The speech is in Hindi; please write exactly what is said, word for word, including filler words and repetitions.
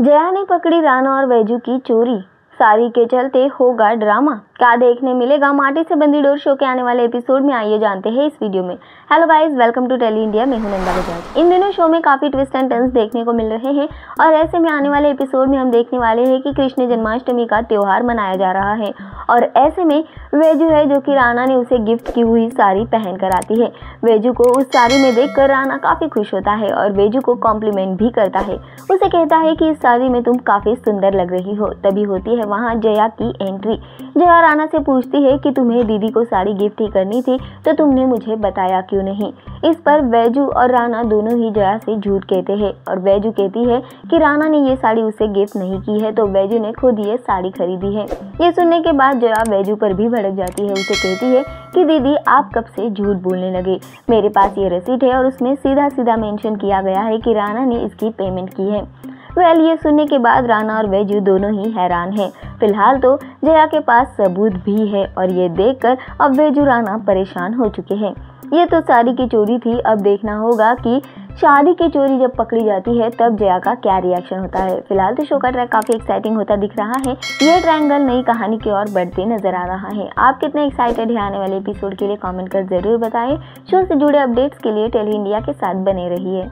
जया ने पकड़ी राना और वैजू की चोरी। सारी के चलते होगा ड्रामा, क्या देखने मिलेगा माटी से बंदी डोर शो के आने वाले एपिसोड में, आइए जानते हैं इस वीडियो में। Hello guys, welcome to tele India, मैं हूं नंदा बजाज। इन दिनों शो में काफ़ी ट्विस्ट एंड टर्न्स देखने को मिल रहे हैं और ऐसे में आने वाले एपिसोड में हम देखने वाले हैं कि कृष्ण जन्माष्टमी का त्यौहार मनाया जा रहा है और ऐसे में वैजू है जो कि राना ने उसे गिफ्ट की हुई साड़ी पहन कर आती है। वैजू को उस साड़ी में देख कर राना काफ़ी खुश होता है और वैजू को कॉम्प्लीमेंट भी करता है, उसे कहता है कि इस साड़ी में तुम काफ़ी सुंदर लग रही हो। तभी होती है वहाँ जया की एंट्री। जया राना से पूछती है कि तुम्हें दीदी को साड़ी गिफ्ट ही करनी थी तो तुमने मुझे बताया क्यों नहीं। इस पर वैजू और राना दोनों ही जया से झूठ कहते हैं और वैजू कहती है कि राना ने ये साड़ी उसे गिफ्ट नहीं की है तो वैजू ने खुद ये साड़ी खरीदी है। ये सुनने के बाद जया वैजू पर भी भड़क जाती है, उसे कहती है कि दीदी आप कब से झूठ बोलने लगे, मेरे पास ये रसीद है और उसमें सीधा सीधा मेंशन किया गया है कि राना ने इसकी पेमेंट की है। वेल ये सुनने के बाद राना और वैजू दोनों ही हैरान हैं। फिलहाल तो जया के पास सबूत भी है और ये देखकर अब वैजू राना परेशान हो चुके हैं। ये तो साड़ी की चोरी थी, अब देखना होगा कि शादी की चोरी जब पकड़ी जाती है तब जया का क्या रिएक्शन होता है। फिलहाल तो शो का ट्रैक काफ़ी एक्साइटिंग होता दिख रहा है, ये ट्रायंगल नई कहानी की ओर बढ़ते नजर आ रहा है। आप कितने एक्साइटेड हैं आने वाले एपिसोड के लिए, कमेंट कर ज़रूर बताएं। शो से जुड़े अपडेट्स के लिए टेली इंडिया के साथ बने रहिए।